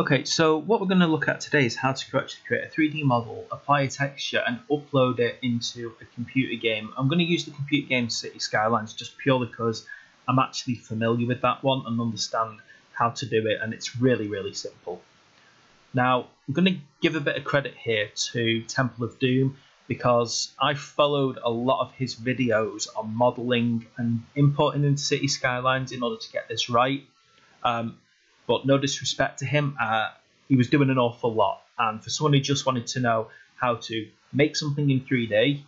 Okay, so what we're going to look at today is how to actually create a 3D model, apply a texture and upload it into a computer game. I'm going to use the computer game City Skylines just purely because I'm actually familiar with that one and understand how to do it, and it's really, really simple. Now, I'm going to give a bit of credit here to Temple of Doom because I followed a lot of his videos on modeling and importing into City Skylines in order to get this right. But no disrespect to him, he was doing an awful lot. And for someone who just wanted to know how to make something in 3D,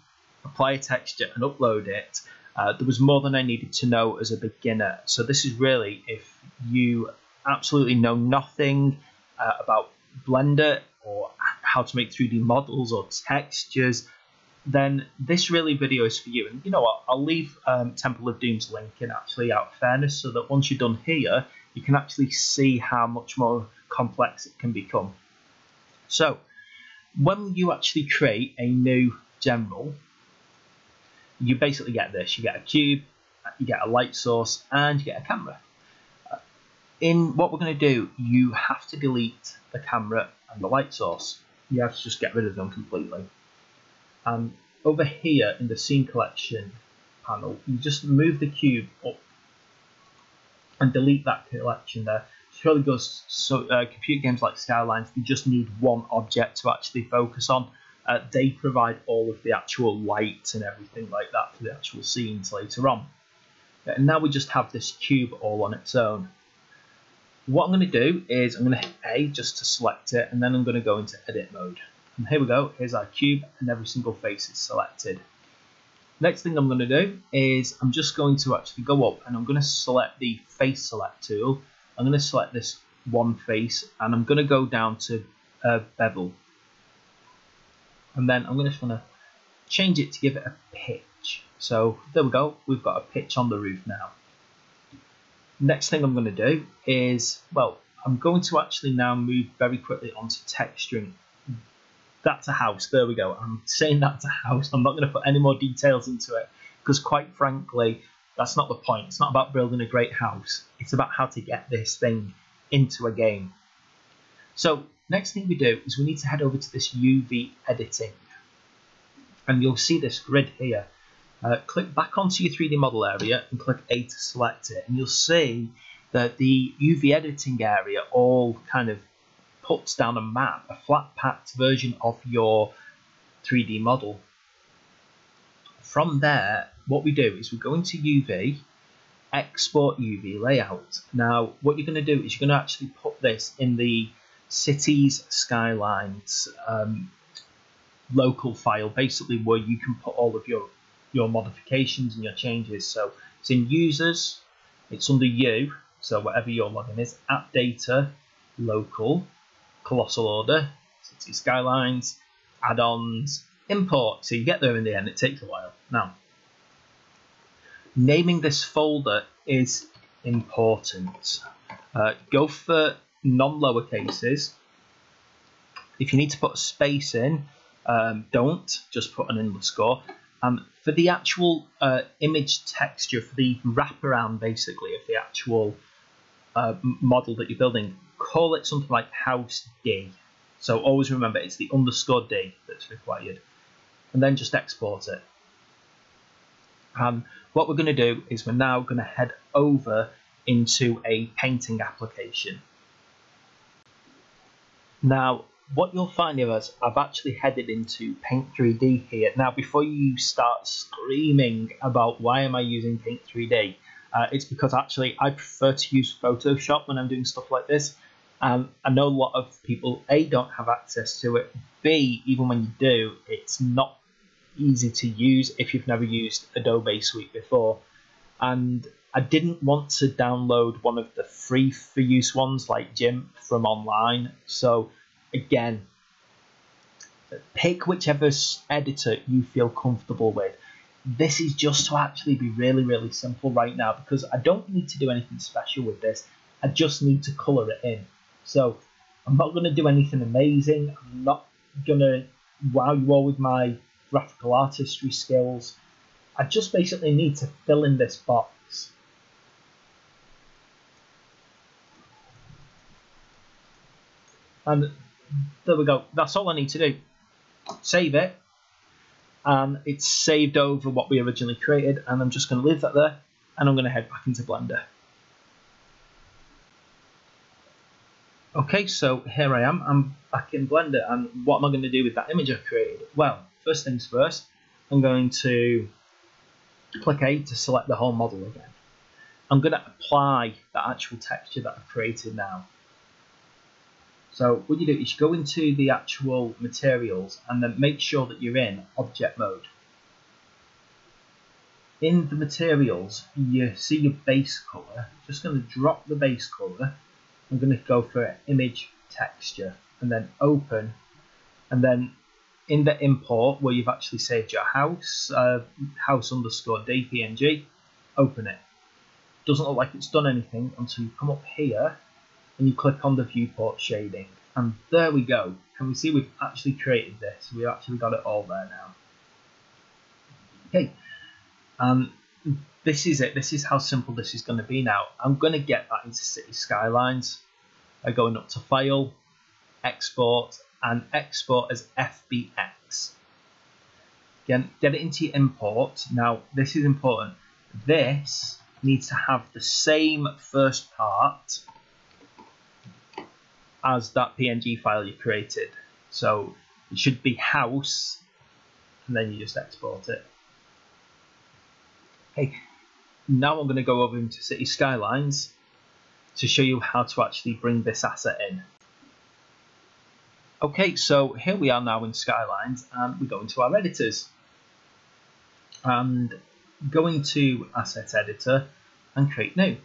apply a texture and upload it, there was more than I needed to know as a beginner. So this is really, if you absolutely know nothing about Blender or how to make 3D models or textures, then this really video is for you. And you know what, I'll leave Temple of Doom's link in actually out of fairness, so that once you're done here, you can actually see how much more complex it can become. So when you actually create a new general, you basically get this. You get a cube, you get a light source, and you get a camera. In what we're going to do, you have to delete the camera and the light source. You have to just get rid of them completely. And over here in the scene collection panel, you just move the cube up and delete that collection there. It really goes, so computer games like Skylines, you just need one object to actually focus on. They provide all of the actual light and everything like that for the actual scenes later on. And now we just have this cube all on its own. What I'm going to do is I'm going to hit A just to select it, and then I'm going to go into edit mode. And here we go, here's our cube, and every single face is selected. Next thing I'm going to do is I'm just going to actually go up and I'm going to select the face select tool. I'm going to select this one face and I'm going to go down to bevel. And then I'm just going to change it to give it a pitch. So there we go, we've got a pitch on the roof now. Next thing I'm going to do is, well, I'm going to actually now move very quickly onto texturing. That's a house, there we go. I'm saying that's a house. I'm not going to put any more details into it because, quite frankly, that's not the point. It's not about building a great house. It's about how to get this thing into a game. So next thing we do is we need to head over to this UV editing. And you'll see this grid here. Click back onto your 3D model area and click A to select it. And you'll see that the UV editing area all kind of puts down a map, a flat-packed version of your 3D model. From there, what we do is we go into UV, export UV layout. Now, what you're going to do is you're going to actually put this in the Cities Skylines local file, basically where you can put all of your modifications and your changes. So it's in Users, it's under U, so whatever your login is, App Data, Local, Colossal Order, City Skylines, add-ons, import. So you get there in the end, it takes a while. Now, naming this folder is important. Go for non-lower cases. If you need to put a space in, don't, just put an underscore. For the actual image texture, for the wraparound basically of the actual model that you're building, call it something like house D. So always remember it's the underscore D that's required. And then just export it. What we're going to do is we're now going to head over into a painting application. Now, what you'll find here is I've actually headed into Paint 3D here. Now, before you start screaming about why am I using Paint 3D, it's because actually I prefer to use Photoshop when I'm doing stuff like this. I know a lot of people, A, don't have access to it, B, even when you do, it's not easy to use if you've never used Adobe Suite before. And I didn't want to download one of the free for use ones like GIMP from online. So again, pick whichever editor you feel comfortable with. This is just to actually be really, really simple right now because I don't need to do anything special with this. I just need to colour it in. So I'm not going to do anything amazing. I'm not going to wow you all with my graphical artistry skills. I just basically need to fill in this box. And there we go. That's all I need to do. Save it. And it's saved over what we originally created. And I'm just going to leave that there. And I'm going to head back into Blender. Okay, so here I am. I'm back in Blender. And what am I going to do with that image I created? Well, first things first, I'm going to click A to select the whole model again. I'm going to apply that actual texture that I've created now. So what you do is you go into the actual materials and then make sure that you're in object mode. In the materials, you see your base color. I'm just going to drop the base color. I'm going to go for image texture and then open, and then in the import where you've actually saved your house, house_dpng, open it. Doesn't look like it's done anything until you come up here and you click on the viewport shading, and there we go. Can we see we've actually created this? We've actually got it all there now. Okay, this is it. This is how simple this is going to be now. I'm going to get that into City Skylines by going up to File, Export, and Export as FBX. Again, get it into your import. Now, this is important. This needs to have the same first part as that PNG file you created. So it should be house, and then you just export it. Okay, now I'm going to go over into City Skylines to show you how to actually bring this asset in. Okay, so here we are now in Skylines, and we go into our editors. And go into Asset Editor and create new.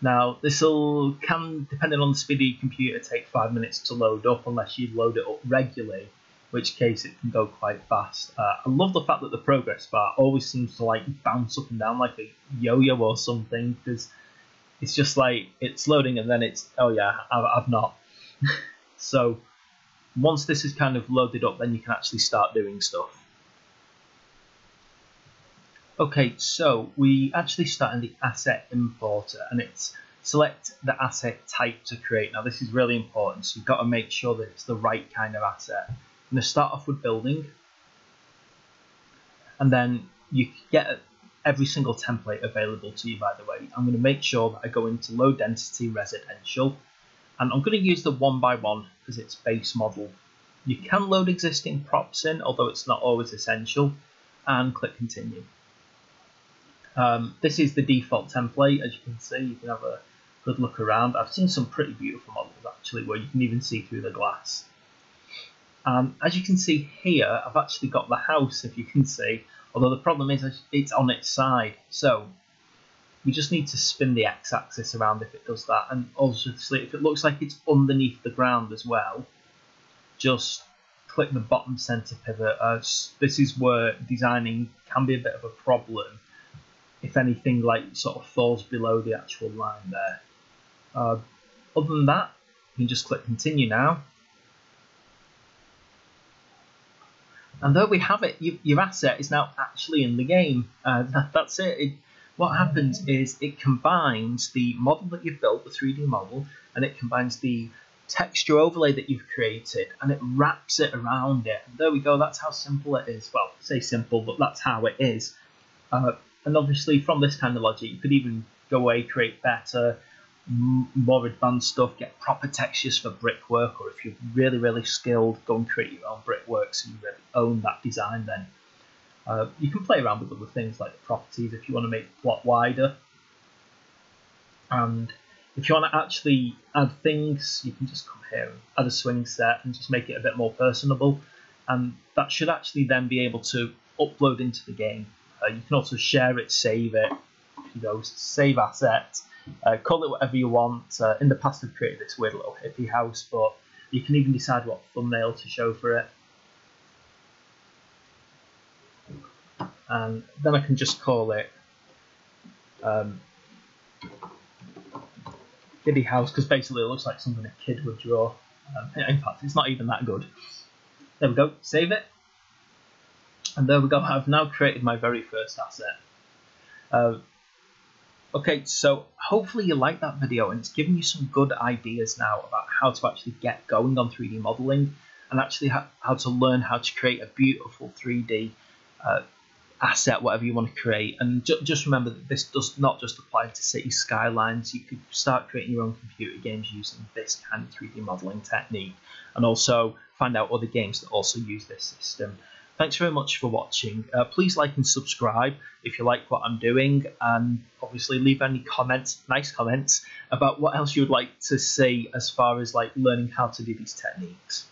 Now this'll can, depending on the speed of your computer, take 5 minutes to load up unless you load it up regularly, which case it can go quite fast. I love the fact that the progress bar always seems to like bounce up and down like a yo-yo or something, because it's just like it's loading and then it's, oh yeah, I've not. So once this is kind of loaded up, then you can actually start doing stuff. Okay, so we actually start in the asset importer, and it's select the asset type to create. Now this is really important, so you've got to make sure that it's the right kind of asset. I'm going to start off with building, and then you get every single template available to you, by the way. I'm going to make sure that I go into low density residential, and I'm going to use the 1x1 as its base model. You can load existing props in, although it's not always essential, and click continue. This is the default template. As you can see, you can have a good look around. I've seen some pretty beautiful models actually where you can even see through the glass. As you can see here, I've actually got the house, if you can see, although the problem is it's on its side, so we just need to spin the x-axis around if it does that. And obviously if it looks like it's underneath the ground as well, just click the bottom center pivot. This is where designing can be a bit of a problem. If anything like sort of falls below the actual line there. Other than that, you can just click continue now. And there we have it. Your asset is now actually in the game. That's it. What happens is it combines the model that you've built, the 3D model, and it combines the texture overlay that you've created, and it wraps it around it. And there we go. That's how simple it is. Well, I say simple, but that's how it is. And obviously from this kind of logic, you could even go away, create better, more advanced stuff, get proper textures for brickwork, or if you're really, really skilled, go and create your own brickwork so you really own that design then. You can play around with other things like properties if you want to make the plot wider. And if you want to actually add things, you can just come here and add a swing set and just make it a bit more personable. And that should actually then be able to upload into the game. You can also share it, save it. You go save asset, call it whatever you want. In the past, I've created this weird little hippie house, but you can even decide what thumbnail to show for it. And then I can just call it Kiddie House, because basically it looks like something a kid would draw. In fact, it's not even that good. There we go, save it. And there we go, I've now created my very first asset. Okay, so hopefully you like that video and it's given you some good ideas now about how to actually get going on 3D modeling and actually how to learn how to create a beautiful 3D asset, whatever you want to create. And just remember that this does not just apply to City Skylines. You could start creating your own computer games using this kind of 3D modeling technique, and also find out other games that also use this system. Thanks very much for watching. Please like and subscribe if you like what I'm doing, and obviously leave any comments, nice comments, about what else you would like to see as far as like learning how to do these techniques.